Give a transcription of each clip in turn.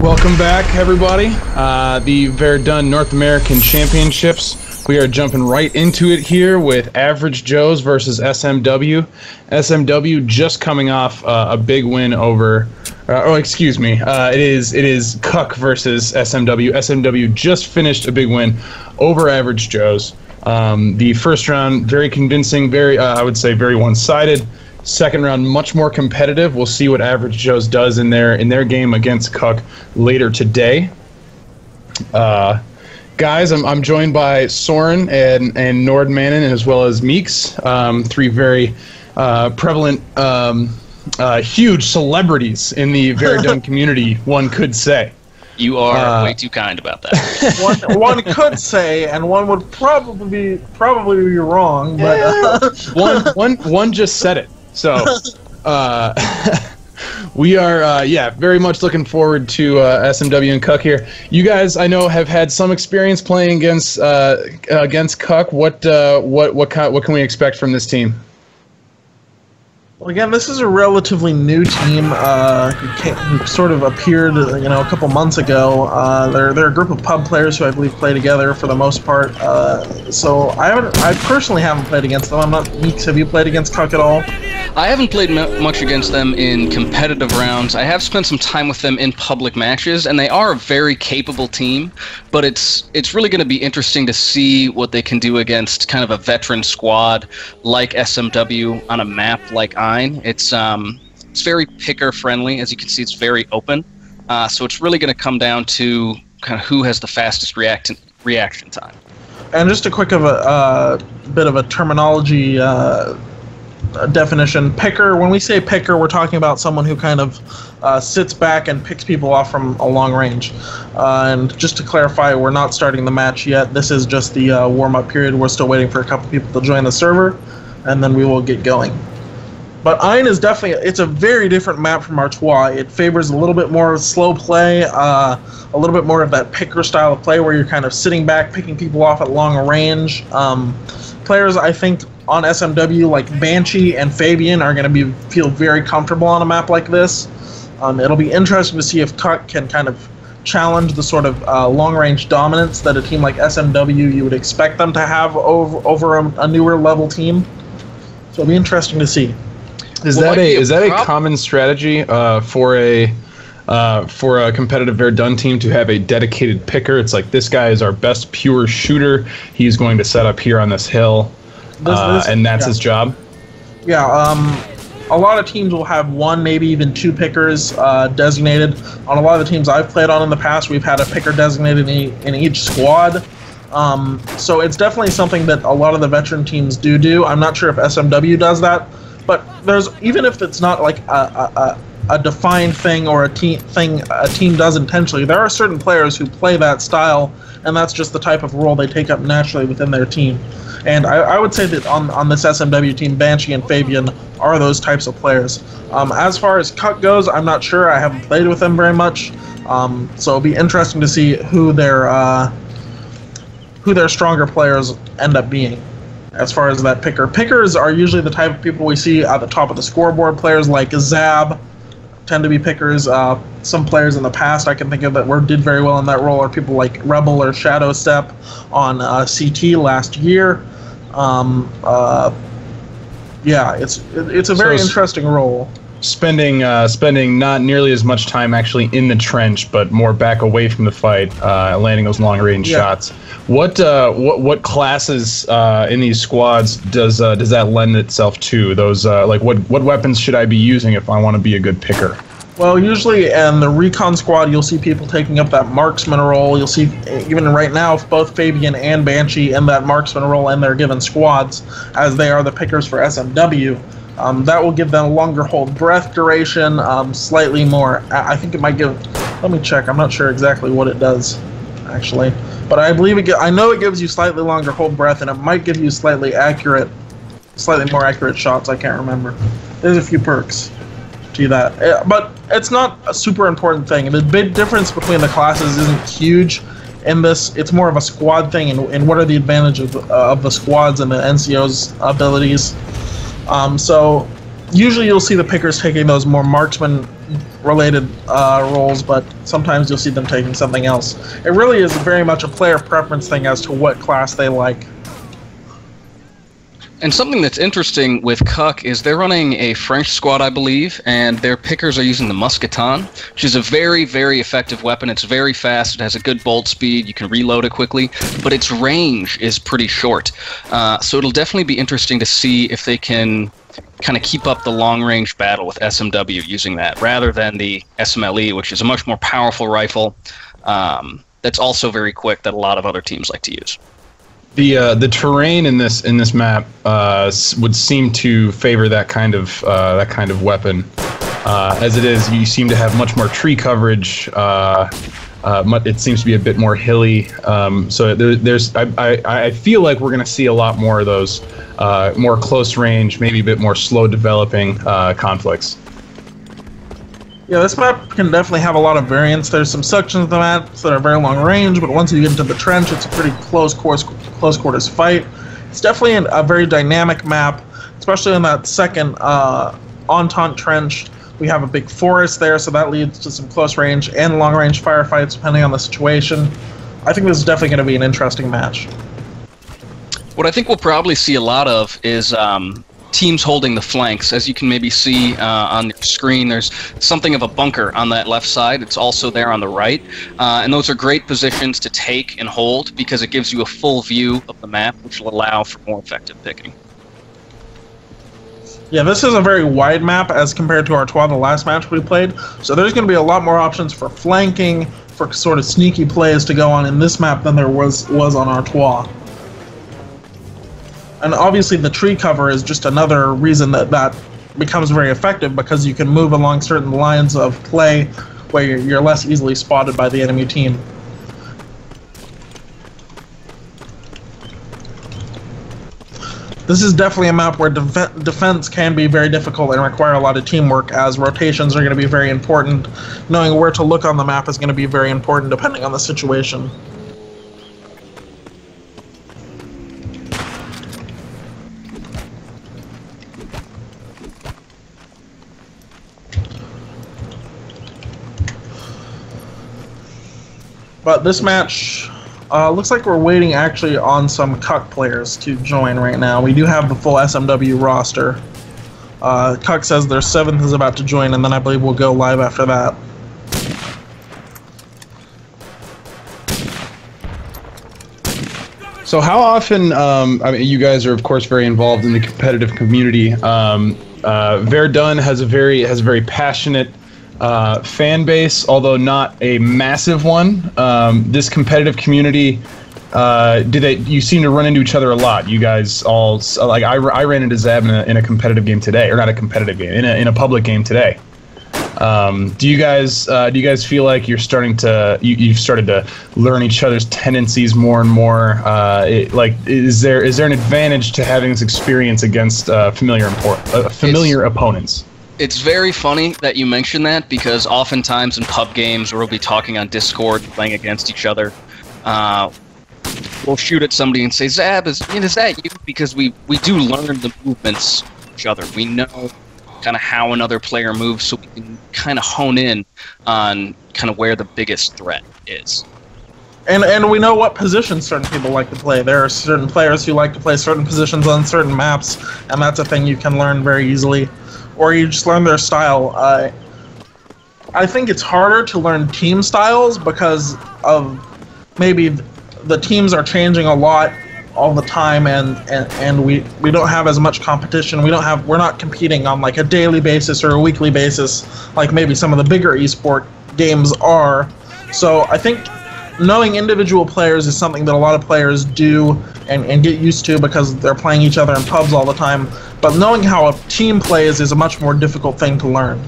Welcome back, everybody. The Verdun North American Championships. We are jumping right into it here with Average Joes versus SMW. SMW just coming off a big win over. It is KUK versus SMW. SMW just finished a big win over Average Joes. The first round very convincing, very one-sided. Second round much more competitive. We'll see what Average Joes does in their game against KUK later today. Guys, I'm joined by Soren and Nordmannen, as well as Meeks, three very prevalent, huge celebrities in the Verdun community, one could say. You are way too kind about that. one could say, and one would probably be wrong, but one just said it. So we are very much looking forward to SMW and KUK here. You guys, I know, have had some experience playing against KUK. What can we expect from this team? Well, again, this is a relatively new team who sort of appeared, a couple months ago. They're a group of pub players who I believe play together for the most part. So I personally haven't played against them. I'm not. Meeks, have you played against KUK at all? I haven't played much against them in competitive rounds. I have spent some time with them in public matches, and they are a very capable team. But it's really going to be interesting to see what they can do against kind of a veteran squad like SMW on a map like. It's very picker friendly. As you can see, it's very open. So it's really going to come down to kind of who has the fastest reaction time. And just a quick bit of a terminology definition. Picker. When we say picker, we're talking about someone who kind of sits back and picks people off from a long range. And just to clarify, we're not starting the match yet. This is just the warm-up period. We're still waiting for a couple people to join the server, and then we will get going. But Ain is definitely, it's a very different map from Artois. It favors a little bit more slow play, a little bit more of that picker style of play where you're kind of sitting back, picking people off at long range. Players, I think, on SMW like Banshee and Fabian are going to feel very comfortable on a map like this. It'll be interesting to see if KUK can kind of challenge the sort of long-range dominance that a team like SMW you would expect them to have over a newer level team. So it'll be interesting to see. Is that a common strategy for a competitive Verdun team to have a dedicated picker? It's like, this guy is our best pure shooter. He's going to set up here on this hill, and that's his job. Yeah, a lot of teams will have one, maybe even two pickers designated. On a lot of the teams I've played on in the past, we've had a picker designated in each squad. So it's definitely something that a lot of the veteran teams do. I'm not sure if SMW does that. But even if it's not like a defined thing or a team does intentionally, there are certain players who play that style, and that's just the type of role they take up naturally within their team. And I would say that on this SMW team, Banshee and Fabian are those types of players. As far as KUK goes, I'm not sure. I haven't played with them very much, so it'll be interesting to see who their stronger players end up being. As far as that picker. Pickers are usually the type of people we see at the top of the scoreboard. Players like Zab tend to be pickers. Some players in the past I can think of that did very well in that role are people like Rebel or Shadowstep on CT last year. It's a very interesting role. Spending not nearly as much time actually in the trench, but more back away from the fight, landing those long-range shots. What classes in these squads does that lend itself to? Those what weapons should I be using if I want to be a good picker? Well, usually in the recon squad, you'll see people taking up that marksman role. You'll see, even right now, both Fabian and Banshee in that marksman role in their given squads, as they are the pickers for SMW. That will give them a longer hold breath duration, slightly more. I think it might give. Let me check. I'm not sure exactly what it does, actually, but I believe it. I know it gives you slightly longer hold breath, and it might give you slightly more accurate shots. I can't remember. There's a few perks to that, but it's not a super important thing. The big difference between the classes isn't huge. In this, it's more of a squad thing, and what are the advantages of the squads and the NCO's abilities. So usually you'll see the pickers taking those more marksman related roles, but sometimes you'll see them taking something else. It really is very much a player preference thing as to what class they like. And something that's interesting with KUK is they're running a French squad, I believe, and their pickers are using the Muskoton, which is a very, very effective weapon. It's very fast. It has a good bolt speed. You can reload it quickly, but its range is pretty short. So it'll definitely be interesting to see if they can kind of keep up the long-range battle with SMW using that, rather than the SMLE, which is a much more powerful rifle that's also very quick that a lot of other teams like to use. The terrain in this map would seem to favor that kind of weapon. As it is, you seem to have much more tree coverage. It seems to be a bit more hilly. So I feel like we're going to see a lot more of those more close range, maybe a bit more slow developing conflicts. Yeah, this map can definitely have a lot of variance. There's some sections of the map that are very long range, but once you get into the trench, it's a pretty close quarters fight. It's definitely a very dynamic map, especially in that second Entente trench. We have a big forest there, so that leads to some close range and long range firefights depending on the situation. I think this is definitely going to be an interesting match. What I think we'll probably see a lot of is teams holding the flanks. As you can maybe see on the screen, there's something of a bunker on that left side. It's also there on the right. And those are great positions to take and hold because it gives you a full view of the map, which will allow for more effective picking. Yeah, this is a very wide map as compared to Artois, the last match we played. So there's going to be a lot more options for flanking, for sort of sneaky plays to go on in this map than there was on Artois. And obviously the tree cover is just another reason that that becomes very effective, because you can move along certain lines of play where you're less easily spotted by the enemy team. This is definitely a map where defense can be very difficult and require a lot of teamwork, as rotations are going to be very important. Knowing where to look on the map is going to be very important depending on the situation. But this match looks like we're waiting actually on some KUK players to join right now. We do have the full SMW roster. KUK says their 7th is about to join, and then I believe we'll go live after that. So how often, I mean, you guys are of course very involved in the competitive community. Verdun has a very passionate fan base, although not a massive one. This competitive community, you seem to run into each other a lot. You guys all, like, I ran into Zab in a competitive game today, or not a competitive game, in a public game today. Do you guys feel like you're starting to you've started to learn each other's tendencies more and more? Is there an advantage to having this experience against familiar opponents? It's very funny that you mention that, because oftentimes in pub games where we'll be talking on Discord, playing against each other, we'll shoot at somebody and say, "Zab, is that you?" Because we do learn the movements of each other. We know kind of how another player moves, so we can kind of hone in on kind of where the biggest threat is. And we know what positions certain people like to play. There are certain players who like to play certain positions on certain maps, and that's a thing you can learn very easily. Or you just learn their style. I think it's harder to learn team styles because of maybe the teams are changing a lot all the time, and we don't have as much competition. We're not competing on like a daily basis or a weekly basis like maybe some of the bigger esport games are. So I think knowing individual players is something that a lot of players do and get used to because they're playing each other in pubs all the time. But knowing how a team plays is a much more difficult thing to learn.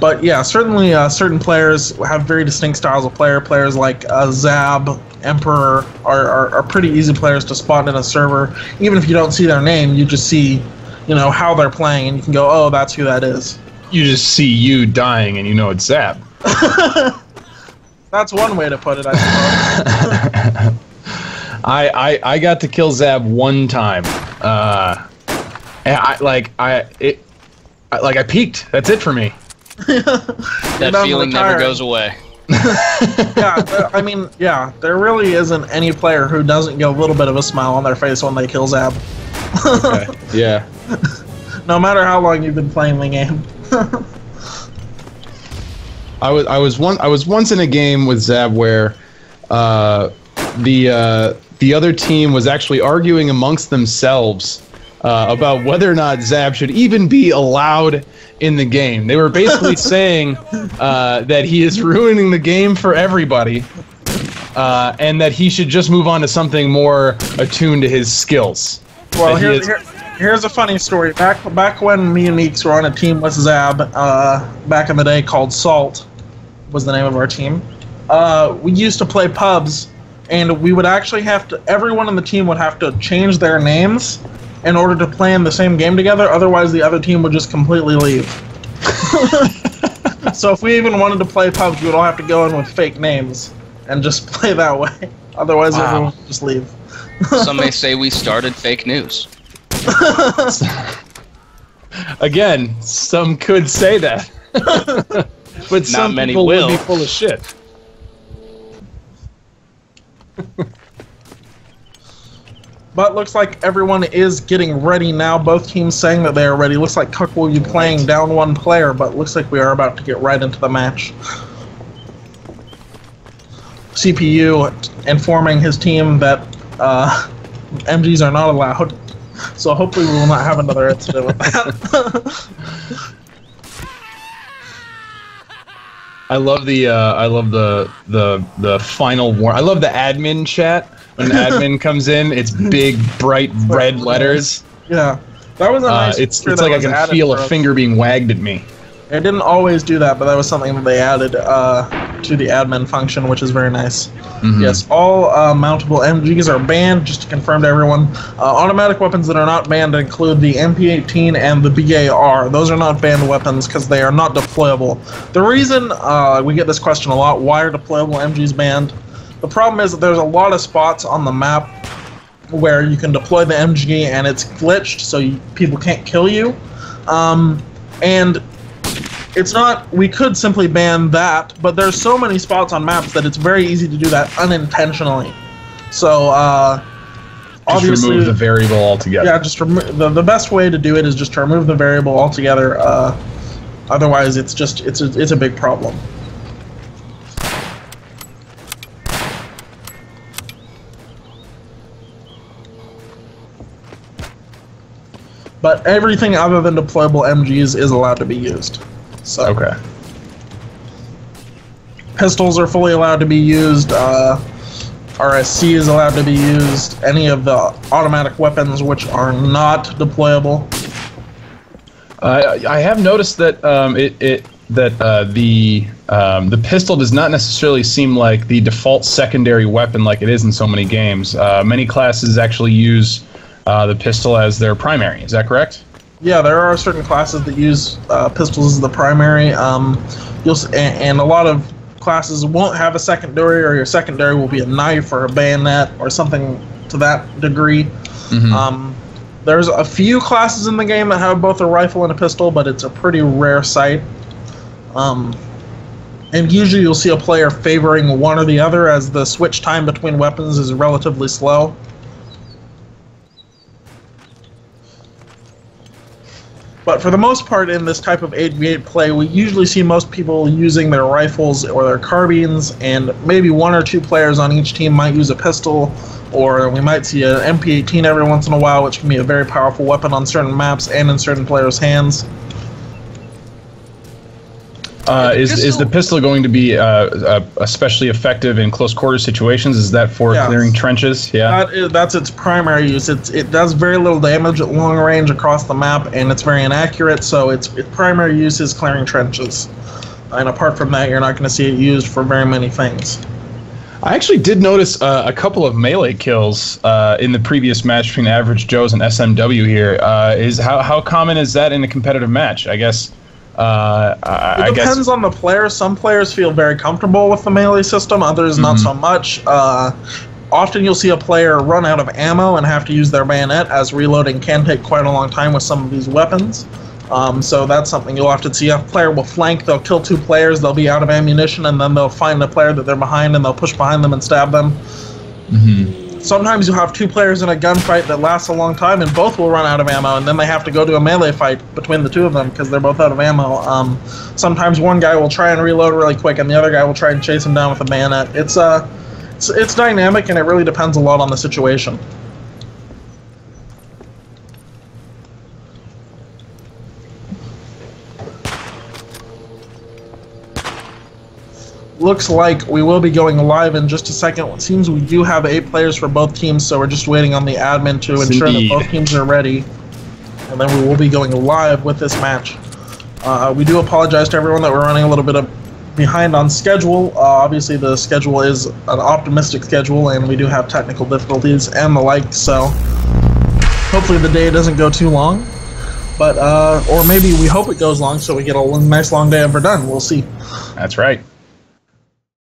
But yeah, certainly certain players have very distinct styles of player. Players like Zab, Emperor are pretty easy players to spot in a server. Even if you don't see their name, you just see, you know, how they're playing, and you can go, "Oh, that's who that is." You just see you dying, and you know it's Zab. That's one way to put it, I suppose. I got to kill Zab one time, And I peaked. That's it for me. That feeling never goes away. Yeah, I mean, yeah, there really isn't any player who doesn't get a little bit of a smile on their face when they kill Zab. Okay. Yeah. No matter how long you've been playing the game. I was once in a game with Zab where the other team was actually arguing amongst themselves about whether or not Zab should even be allowed in the game. They were basically saying that he is ruining the game for everybody and that he should just move on to something more attuned to his skills. Well, here's a funny story. Back when me and Meeks were on a team with Zab back in the day called Salt was the name of our team, we used to play pubs, and we would actually have to, everyone on the team would have to change their names in order to play in the same game together, otherwise the other team would just completely leave. So if we even wanted to play pubs, we would all have to go in with fake names and just play that way. Otherwise, wow, everyone would just leave. Some may say we started fake news. Again, some could say that. But some people will be full of shit. But looks like everyone is getting ready now. Both teams saying that they are ready. Looks like KUK will be playing down one player, but looks like we are about to get right into the match. CPU informing his team that MGs are not allowed. So hopefully we will not have another incident with that. I love the final warning. I love the admin chat. When an admin comes in, it's big, bright red letters. Yeah, that was a nice it's like I can feel a finger being wagged at me. It didn't always do that, but that was something that they added to the admin function, which is very nice. Mm-hmm. Yes, all mountable MGs are banned, just to confirm to everyone. Automatic weapons that are not banned include the MP-18 and the BAR. Those are not banned weapons because they are not deployable. The reason we get this question a lot, why are deployable MGs banned? The problem is that there's a lot of spots on the map where you can deploy the MG and it's glitched, so people can't kill you. And it's not, we could simply ban that, but there's so many spots on maps that it's very easy to do that unintentionally. So, obviously, remove the variable altogether. Yeah, just the best way to do it is just to remove the variable altogether. Otherwise, it's just it's a big problem. But everything other than deployable MGs is allowed to be used. So. Okay. Pistols are fully allowed to be used. RSC is allowed to be used. Any of the automatic weapons which are not deployable. I have noticed that the pistol does not necessarily seem like the default secondary weapon like it is in so many games. Many classes actually use the pistol as their primary. Is that correct? Yeah, there are certain classes that use pistols as the primary. And a lot of classes won't have a secondary, or your secondary will be a knife or a bayonet or something to that degree. Mm-hmm. There's a few classes in the game that have both a rifle and a pistol, but it's a pretty rare sight. And usually you'll see a player favoring one or the other, as the switch time between weapons is relatively slow. But for the most part, in this type of 8v8 play, we usually see most people using their rifles or their carbines, and maybe one or two players on each team might use a pistol, or we might see an MP-18 every once in a while, which can be a very powerful weapon on certain maps and in certain players' hands. Is the pistol going to be especially effective in close quarter situations? Is that for clearing trenches? Yeah, that's its primary use. It does very little damage at long range across the map, and it's very inaccurate. So its primary use is clearing trenches. And apart from that, you're not going to see it used for very many things. I actually did notice a couple of melee kills in the previous match between Average Joes and SMW here. How common is that in a competitive match? I guess. It depends on the player. Some players feel very comfortable with the melee system, others not so much. Often you'll see a player run out of ammo and have to use their bayonet, as reloading can take quite a long time with some of these weapons. So that's something you'll often see. A player will flank, they'll kill two players, they'll be out of ammunition, and then they'll find the player that they're behind and they'll push behind them and stab them. Mm-hmm. Sometimes you'll have two players in a gunfight that lasts a long time and both will run out of ammo, and then they have to go to a melee fight between the two of them because they're both out of ammo. Sometimes one guy will try and reload really quick and the other guy will try and chase him down with a bayonet. It's dynamic, and it really depends a lot on the situation. Looks like we will be going live in just a second. It seems we do have 8 players for both teams, so we're just waiting on the admin to ensure that both teams are ready. And then we will be going live with this match. We do apologize to everyone that we're running a little bit of behind on schedule. Obviously the schedule is an optimistic schedule and we do have technical difficulties and the like, so hopefully the day doesn't go too long, but or maybe we hope it goes long so we get a nice long day and we're done. We'll see. That's right.